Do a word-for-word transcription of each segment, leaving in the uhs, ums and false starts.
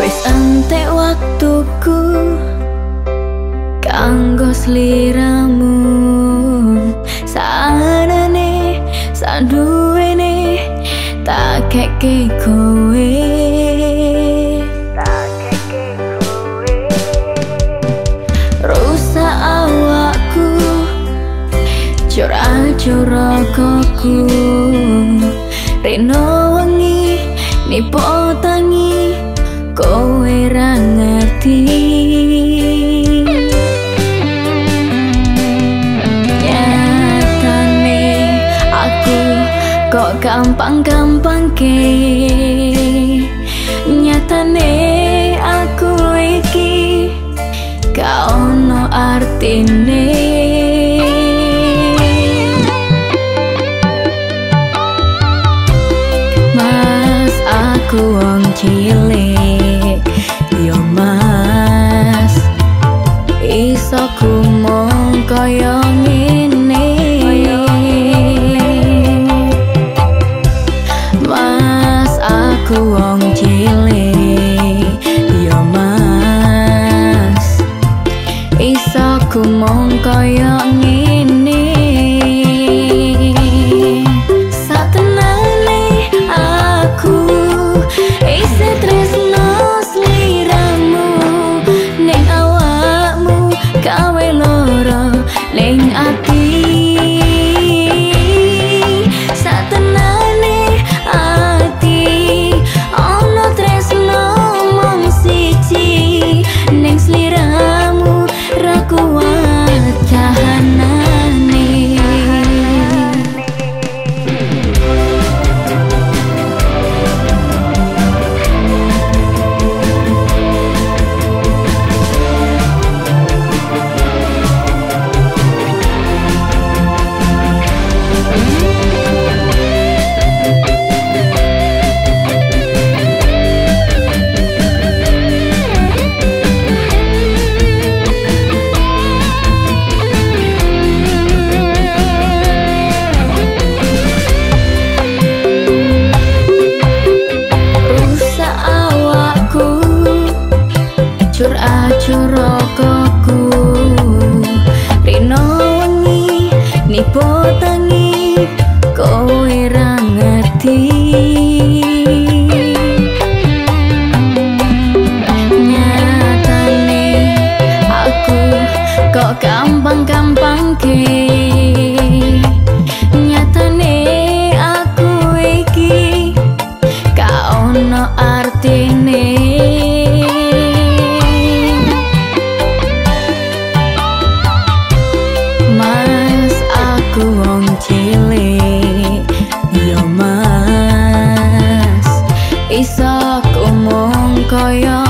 Wes ente waktuku kanggo sliramu saanane saduwene tak keke kowe tak keke kowe rusak awakku jora-jora koku reno wengi nipo tangi kowe ra ngerti. Kok gampang-gampang ke nyatane aku iki gak ono artine. Mas aku wong cilik yo mas iso kumong koyo ngene. Aku wong cilik yo mas iso kumong koyo ngene satenane aku isih tresno sliramu ning awakmu gawe loro ning ati. Gampang-gampang ke nyatane aku iki gak ono artine. Mas aku wong cilik yo mas iso kumong koyo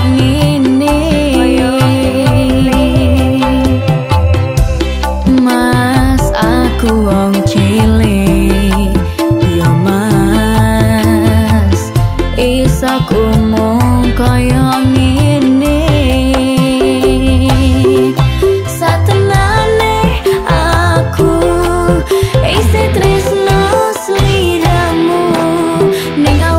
Aku isih tresno sliramu ning